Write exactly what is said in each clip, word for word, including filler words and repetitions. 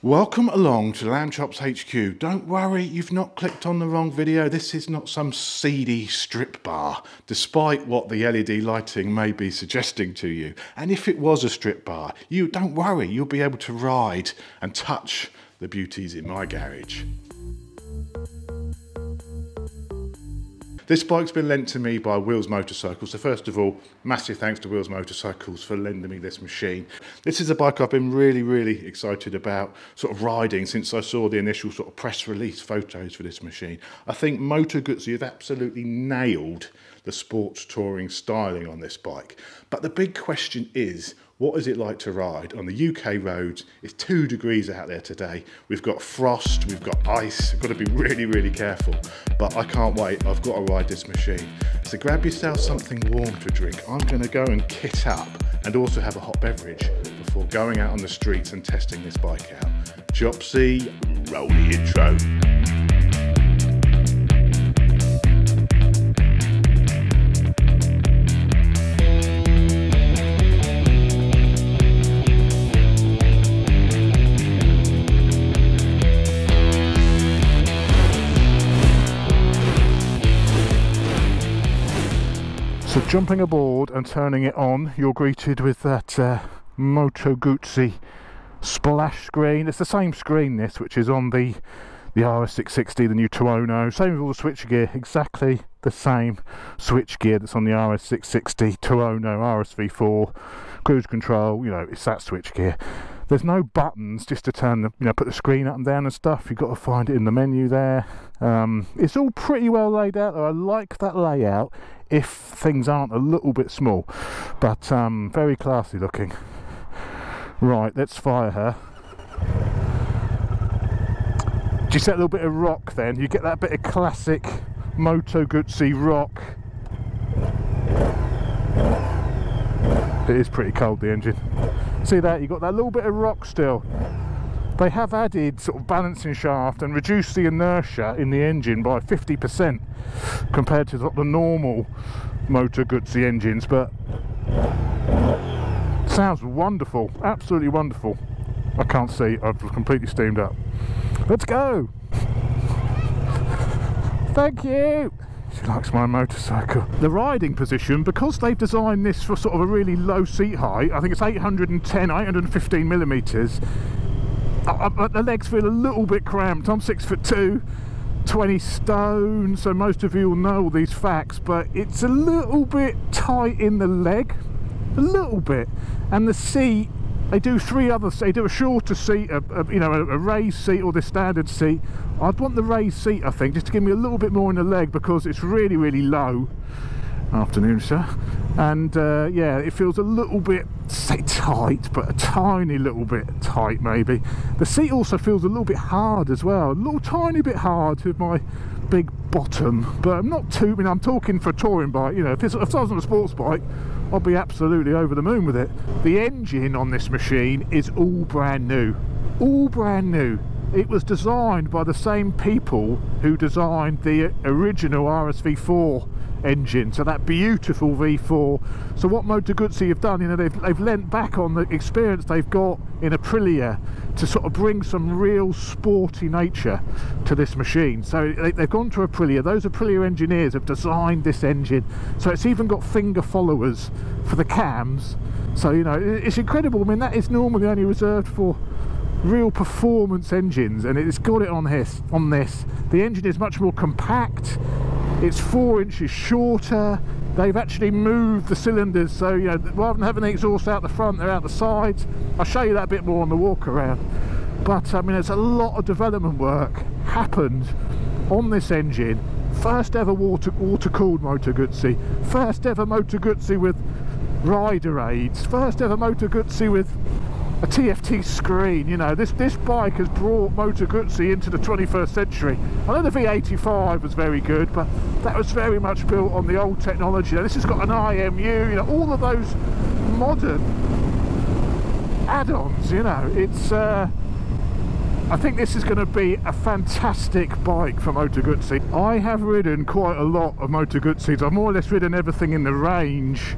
Welcome along to Lambchops H Q. Don't worry, you've not clicked on the wrong video. This is not some seedy strip bar, despite what the L E D lighting may be suggesting to you. And if it was a strip bar, you don't worry, you'll be able to ride and touch the beauties in my garage. This bike's been lent to me by Wheels Motorcycles, so first of all, massive thanks to Wheels Motorcycles for lending me this machine. This is a bike I've been really, really excited about sort of riding since I saw the initial sort of press release photos for this machine. I think Moto Guzzi have absolutely nailed the sports touring styling on this bike. But the big question is, what is it like to ride on the U K roads? It's two degrees out there today. We've got frost, we've got ice. We've got to be really, really careful. But I can't wait, I've got to ride this machine. So grab yourself something warm to drink. I'm gonna go and kit up and also have a hot beverage before going out on the streets and testing this bike out. Jopsy, roll the intro. So jumping aboard and turning it on, you're greeted with that uh, Moto Guzzi splash screen. It's the same screen this, which is on the, the R S six sixty, the new Tuono. Same with all the switchgear, exactly the same switchgear that's on the R S six sixty, Tuono, R S V four, cruise control, you know, it's that switchgear. There's no buttons just to turn the, you know, put the screen up and down and stuff. You've got to find it in the menu there. Um, it's all pretty well laid out though. I like that layout if things aren't a little bit small, but um, very classy looking. Right, let's fire her. Just that little bit of rock then. You get that bit of classic Moto Guzzi rock. It is pretty cold, the engine. See that? You've got that little bit of rock still. They have added sort of balancing shaft and reduced the inertia in the engine by fifty percent compared to the normal Moto Guzzi engines, but it sounds wonderful, absolutely wonderful. I can't see, I've completely steamed up. Let's go! Thank you! She likes my motorcycle. The riding position, because they've designed this for sort of a really low seat height, I think it's eight hundred ten, eight hundred fifteen millimetres. I, I, the legs feel a little bit cramped. I'm six foot two, twenty stone, so most of you will know all these facts, but it's a little bit tight in the leg, a little bit. And the seat, they do three other, they do a shorter seat, a, a, you know, a, a raised seat or the standard seat. I'd want the raised seat, I think, just to give me a little bit more in the leg because it's really, really low. Afternoon, sir. And uh, yeah, it feels a little bit, say tight, but a tiny little bit tight maybe. The seat also feels a little bit hard as well, a little tiny bit hard with my big bottom, but I'm not too, I mean, I'm talking for a touring bike, you know, if, it's, if I was on a sports bike, I'd be absolutely over the moon with it. The engine on this machine is all brand new, all brand new. It was designed by the same people who designed the original R S V four engine, so that beautiful V four. So what Moto Guzzi have done, you know, they've, they've lent back on the experience they've got in Aprilia to sort of bring some real sporty nature to this machine. So they, they've gone to Aprilia. Those Aprilia engineers have designed this engine, so it's even got finger followers for the cams. So, you know, it's incredible. I mean, that is normally only reserved for real performance engines, and it's got it on this. On this, the engine is much more compact. It's four inches shorter. They've actually moved the cylinders, so, you know, rather than having the exhaust out the front, they're out the sides. I'll show you that a bit more on the walk around. But I mean, there's a lot of development work happened on this engine. First ever water water cooled Moto Guzzi. First ever Moto Guzzi with rider aids. First ever Moto Guzzi with a T F T screen. You know, this this bike has brought Moto Guzzi into the twenty-first century. I know the V eighty-five was very good, but that was very much built on the old technology. Now, this has got an I M U, you know, all of those modern add-ons. You know, it's uh I think this is going to be a fantastic bike for Moto Guzzi. I have ridden quite a lot of Moto Guzzis. I've more or less ridden everything in the range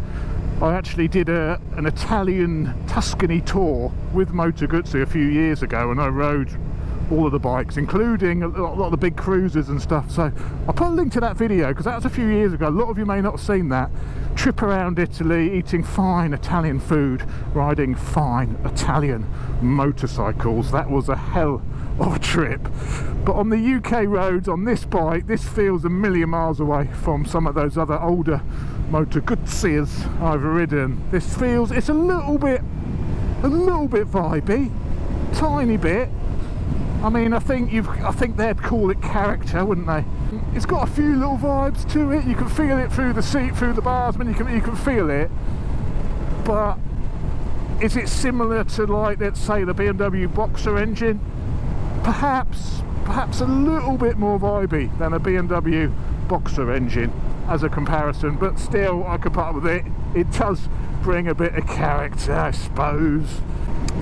I actually did a, an Italian Tuscany tour with Moto Guzzi a few years ago, and I rode all of the bikes, including a lot of the big cruisers and stuff. So I'll put a link to that video, because that was a few years ago. A lot of you may not have seen that. Trip around Italy, eating fine Italian food, riding fine Italian motorcycles. That was a hell of a trip. But on the U K roads, on this bike, this feels a million miles away from some of those other older Moto Guzzis I've ridden. This feels, it's a little bit, a little bit vibey, tiny bit. I mean, I think you've, I think they'd call it character, wouldn't they? It's got a few little vibes to it. You can feel it through the seat, through the bars, when you can, you can feel it. But is it similar to, like, let's say the B M W Boxer engine? Perhaps, perhaps a little bit more vibey than a B M W Boxer engine as a comparison. But still, I could put up with it. It does bring a bit of character, I suppose.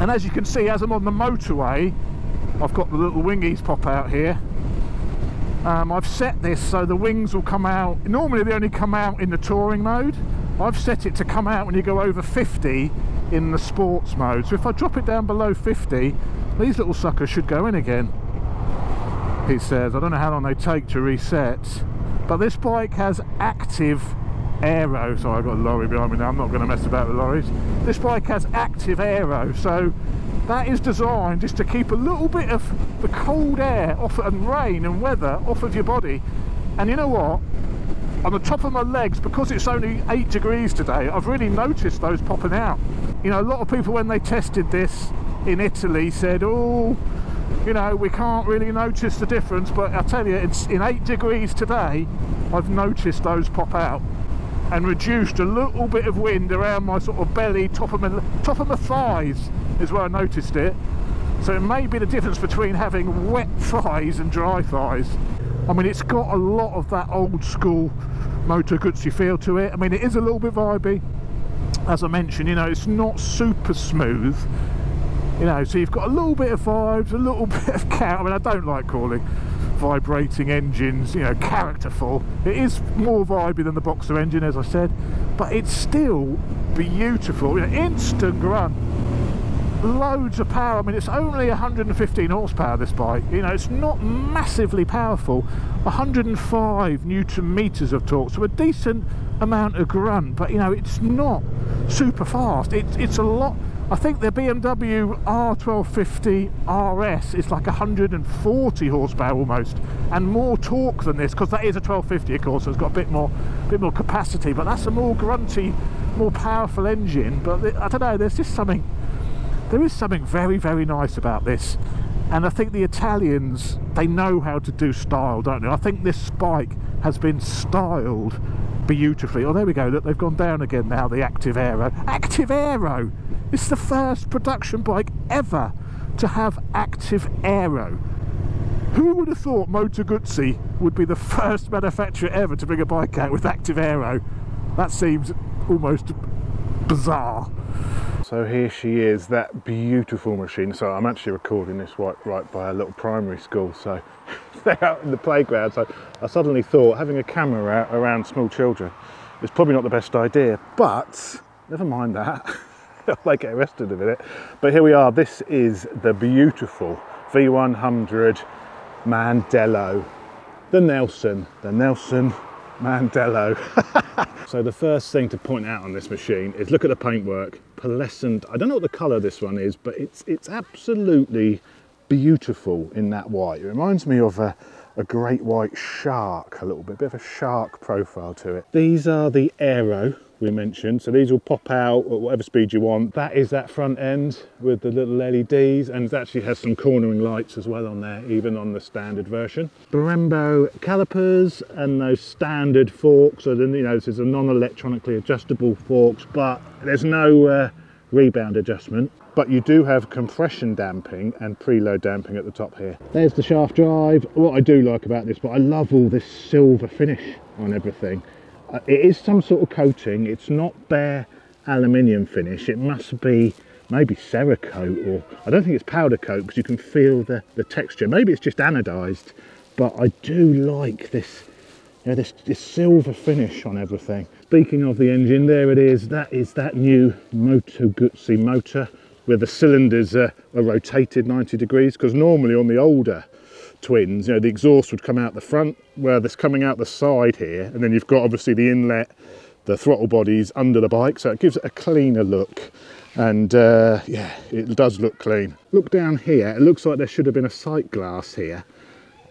And as you can see, as I'm on the motorway, I've got the little wingies pop out here. Um, I've set this so the wings will come out. Normally they only come out in the touring mode. I've set it to come out when you go over fifty in the sports mode. So if I drop it down below fifty, these little suckers should go in again. He says, I don't know how long they take to reset. But this bike has active aero. Sorry, I've got a lorry behind me now. I'm not going to mess about with lorries. This bike has active aero. So that is designed just to keep a little bit of the cold air off and rain and weather off of your body. And you know what? On the top of my legs, because it's only eight degrees today, I've really noticed those popping out. You know, a lot of people when they tested this in Italy said, oh, you know, we can't really notice the difference. But I tell you, it's in eight degrees today, I've noticed those pop out and reduced a little bit of wind around my sort of belly, top of my, top of my thighs. Is where I noticed it. So it may be the difference between having wet thighs and dry thighs. I mean, it's got a lot of that old school Moto Guzzi feel to it. I mean, it is a little bit vibey, as I mentioned. You know, it's not super smooth, you know, so you've got a little bit of vibes, a little bit of character. I mean, I don't like calling vibrating engines, you know, characterful. It is more vibey than the Boxer engine, as I said, but it's still beautiful. You know, instant grunt, loads of power. I mean, it's only one hundred fifteen horsepower, this bike. You know, it's not massively powerful. One hundred five newton meters of torque, so a decent amount of grunt, but you know, it's not super fast. It, it's a lot. I think the B M W R twelve fifty R S is like one hundred forty horsepower almost, and more torque than this, because that is a twelve fifty, of course, so it's got a bit more bit more capacity, but that's a more grunty, more powerful engine. But I don't know, there's just something There is something very, very nice about this. And I think the Italians, they know how to do style, don't they? I think this spike has been styled beautifully. Oh, there we go. Look, they've gone down again now, the Active Aero. Active Aero! It's the first production bike ever to have Active Aero. Who would have thought Moto Guzzi would be the first manufacturer ever to bring a bike out with Active Aero? That seems almost bizarre. So here she is, that beautiful machine. So I'm actually recording this right, right by a little primary school, so they're out in the playground. So I suddenly thought having a camera out around small children is probably not the best idea, but never mind that. I'll get arrested in a minute. But here we are, this is the beautiful V one hundred Mandello, the Nelson, the Nelson Mandello. So the first thing to point out on this machine is look at the paintwork. Pearlescent. I don't know what the colour this one is, but it's it's absolutely beautiful in that white. It reminds me of a, a great white shark a little bit, a bit of a shark profile to it. These are the aero we mentioned, so these will pop out at whatever speed you want. That is that front end with the little L E Ds, and it actually has some cornering lights as well on there, even on the standard version. Brembo calipers and those standard forks. So then, you know, this is a non-electronically adjustable forks, but there's no uh, rebound adjustment. But you do have compression damping and preload damping at the top here. There's the shaft drive. What I do like about this, but I love all this silver finish on everything. Uh, it is some sort of coating. It's not bare aluminium finish. It must be maybe Cerakote, or I don't think it's powder coat, because you can feel the, the texture. Maybe it's just anodized, but I do like this Yeah, this, this silver finish on everything. Speaking of the engine, there it is. That is that new Moto Guzzi motor where the cylinders are, are rotated ninety degrees, because normally on the older twins, you know, the exhaust would come out the front, where that's coming out the side here, and then you've got obviously the inlet, the throttle bodies under the bike, so it gives it a cleaner look. And uh, yeah, it does look clean. Look down here, it looks like there should have been a sight glass here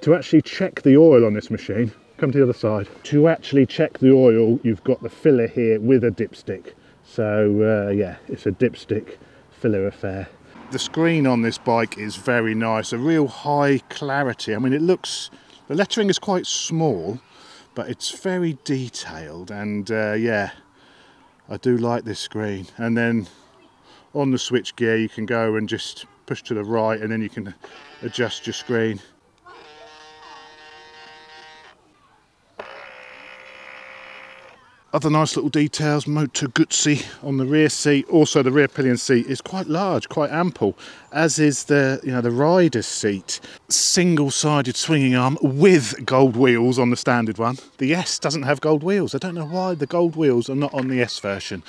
to actually check the oil on this machine. Come to the other side. To actually check the oil, you've got the filler here with a dipstick. So uh, yeah, it's a dipstick filler affair. The screen on this bike is very nice, a real high clarity. I mean, it looks, the lettering is quite small, but it's very detailed, and uh, yeah, I do like this screen. And then on the switch gear, you can go and just push to the right, and then you can adjust your screen. Other nice little details, Moto Guzzi on the rear seat. Also the rear pillion seat is quite large, quite ample, as is the, you know, the rider's seat. Single-sided swinging arm with gold wheels on the standard one. The S doesn't have gold wheels. I don't know why the gold wheels are not on the S version,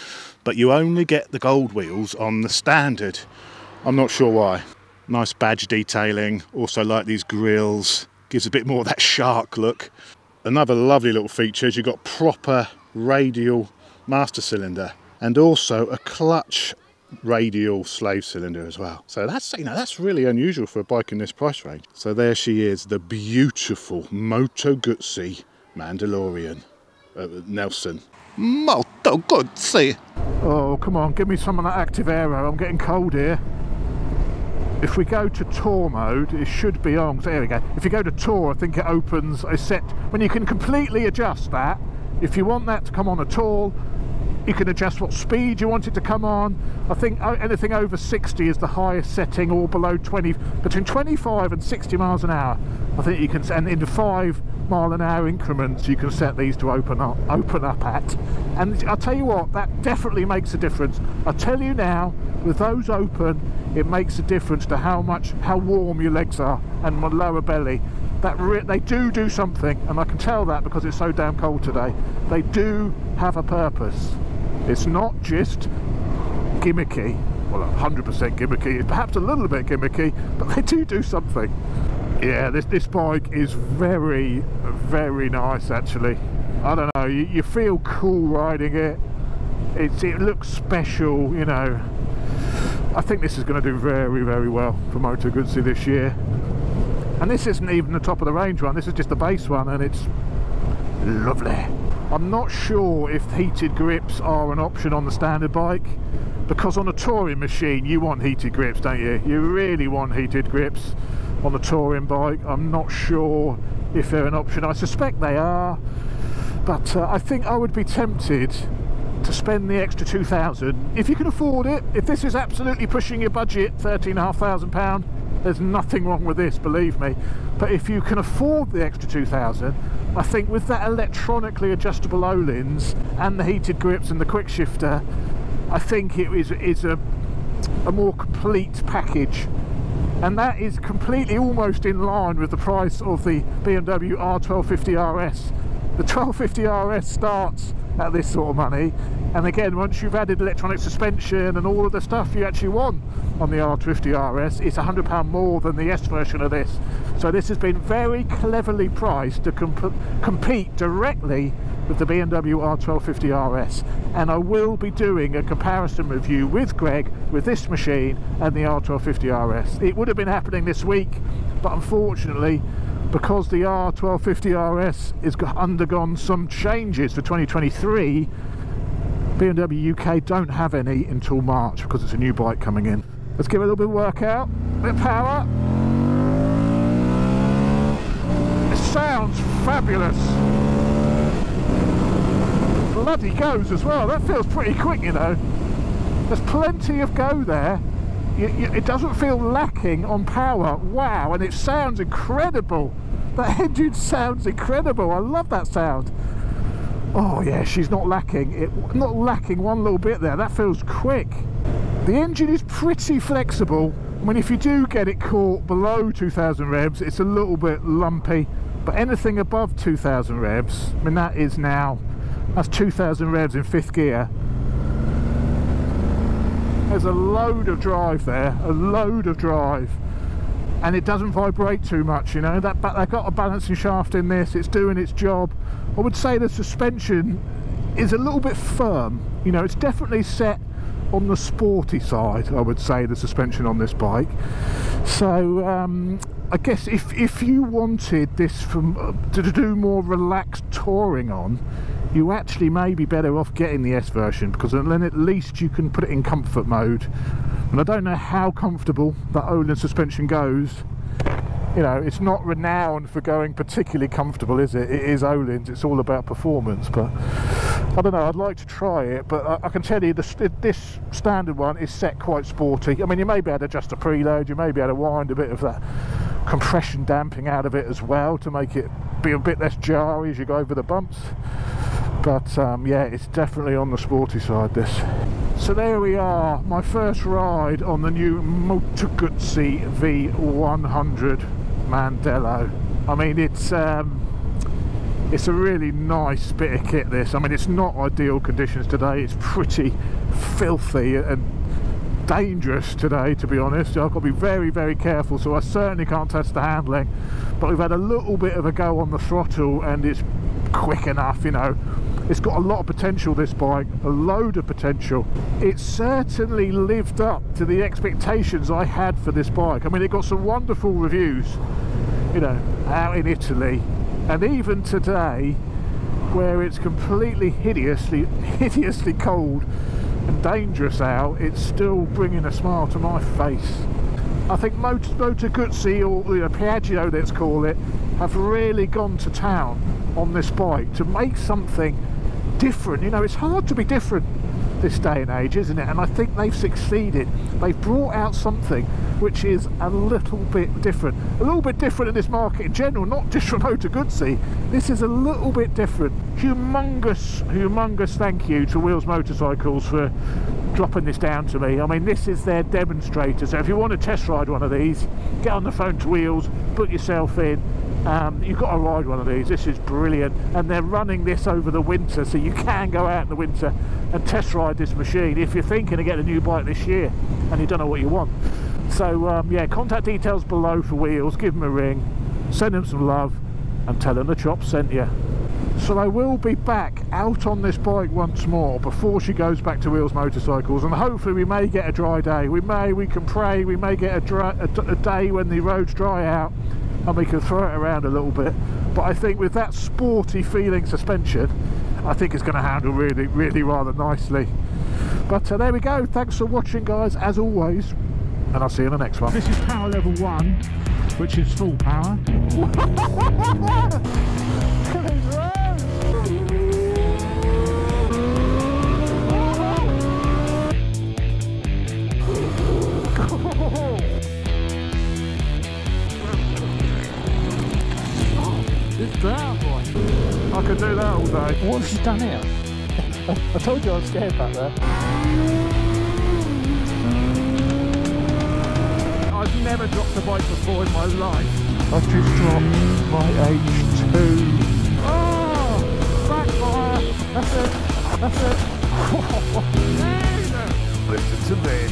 but you only get the gold wheels on the standard. I'm not sure why. Nice badge detailing. Also like these grills. Gives a bit more of that shark look. Another lovely little feature is you've got proper radial master cylinder and also a clutch radial slave cylinder as well. So that's, you know, that's really unusual for a bike in this price range. So there she is, the beautiful Moto Guzzi Mandalorian uh, Nelson. Moto Guzzi. Oh, come on, give me some of that active aero. I'm getting cold here. If we go to tour mode, it should be on. There we go. If you go to tour, I think it opens a set when you can completely adjust that. If you want that to come on at all, you can adjust what speed you want it to come on. I think anything over sixty is the highest setting, or below twenty, between twenty-five and sixty miles an hour. I think you can, and in five mile an hour increments, you can set these to open up, open up at. And I'll tell you what, that definitely makes a difference. I tell you now, with those open, it makes a difference to how much, how warm your legs are and my lower belly. That they do do something, and I can tell that because it's so damn cold today. They do have a purpose. It's not just gimmicky. Well, one hundred percent gimmicky. It's perhaps a little bit gimmicky, but they do do something. Yeah, this this bike is very, very nice actually. I don't know. You, you feel cool riding it. It's it looks special, you know. I think this is going to do very, very well for Moto Guzzi this year. And this isn't even the top of the range one, this is just the base one, and it's lovely. I'm not sure if heated grips are an option on the standard bike, because on a touring machine you want heated grips, don't you? You really want heated grips on a touring bike. I'm not sure if they're an option. I suspect they are, but uh, I think I would be tempted to spend the extra two thousand if you can afford it. If this is absolutely pushing your budget, thirteen and a half thousand pounds, there's nothing wrong with this, believe me. But if you can afford the extra two thousand, I think with that electronically adjustable Öhlins and the heated grips and the quick shifter, I think it is, is a, a more complete package. And that is completely almost in line with the price of the B M W R twelve fifty R S. The twelve fifty R S starts at this sort of money, and again, once you've added electronic suspension and all of the stuff you actually want on the R twelve fifty R S, it's one hundred pounds more than the S version of this. So this has been very cleverly priced to comp compete directly with the B M W R twelve fifty R S, and I will be doing a comparison review with Greg with this machine and the R twelve fifty R S. It would have been happening this week, but unfortunately, because the R twelve fifty R S has undergone some changes for twenty twenty-three, B M W U K don't have any until March because it's a new bike coming in. Let's give it a little bit of workout, a bit of power. It sounds fabulous. Bloody goes as well. That feels pretty quick, you know. There's plenty of go there. It doesn't feel lacking on power. Wow, and it sounds incredible. That engine sounds incredible. I love that sound. Oh yeah, she's not lacking. It, not lacking one little bit there. That feels quick. The engine is pretty flexible. I mean, if you do get it caught below two thousand revs, it's a little bit lumpy, But anything above two thousand revs, I mean, that is now, that's two thousand revs in fifth gear. There's a load of drive there, a load of drive. And it doesn't vibrate too much, you know. That, but they've got a balancing shaft in this, it's doing its job. I would say the suspension is a little bit firm. You know, it's definitely set on the sporty side, I would say, the suspension on this bike. So um, I guess if, if you wanted this from, uh, to do more relaxed touring on, you actually may be better off getting the S version, because then at least you can put it in comfort mode. And I don't know how comfortable that Öhlins suspension goes. You know, it's not renowned for going particularly comfortable, is it? It is Öhlins, it's all about performance. But I don't know, I'd like to try it, but I, I can tell you this, this standard one is set quite sporty. I mean, you may be able to adjust the preload, you may be able to wind a bit of that compression damping out of it as well to make it be a bit less jarry as you go over the bumps. But um, yeah, it's definitely on the sporty side, this. So there we are, my first ride on the new Moto Guzzi V one hundred Mandello. I mean, it's um, it's a really nice bit of kit, this. I mean, it's not ideal conditions today. It's pretty filthy and dangerous today, to be honest. I've got to be very, very careful, so I certainly can't test the handling. But we've had a little bit of a go on the throttle, and it's quick enough, you know. It's got a lot of potential, this bike, a load of potential. It certainly lived up to the expectations I had for this bike. I mean, it got some wonderful reviews, you know, out in Italy. And even today, where it's completely hideously, hideously cold and dangerous out, it's still bringing a smile to my face. I think Moto, Moto Guzzi, or you know, Piaggio, let's call it, have really gone to town on this bike to make something different. You know, it's hard to be different this day and age, isn't it? And I think they've succeeded. They've brought out something which is a little bit different, a little bit different in this market in general, not just from Moto Guzzi. This is a little bit different. Humongous, humongous thank you to Wheels Motorcycles for dropping this down to me. I mean, this is their demonstrator, so if you want to test ride one of these, get on the phone to Wheels, put yourself in. Um, you've got to ride one of these. This is brilliant, and they're running this over the winter, so you can go out in the winter and test ride this machine if you're thinking of getting a new bike this year and you don't know what you want. So um, yeah, contact details below for Wheels. Give them a ring, send them some love, and tell them the Chop sent you. So I will be back out on this bike once more before she goes back to Wheels Motorcycles, and hopefully we may get a dry day. We may, we can pray, we may get a, dry, a, a day when the roads dry out and we can throw it around a little bit. But I think with that sporty feeling suspension, I think it's going to handle really, really rather nicely. But uh, there we go. Thanks for watching, guys, as always, and I'll see you in the next one. This is power level one, which is full power. I could do that all day. What have you done here? I told you I was scared back there. I've never dropped a bike before in my life. I've just dropped my H two. Oh! Backfire! That's it! That's it! Listen to this.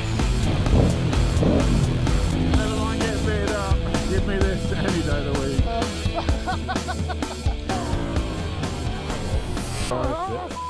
Never mind getting beat up. Give me this any day of the week. Oh,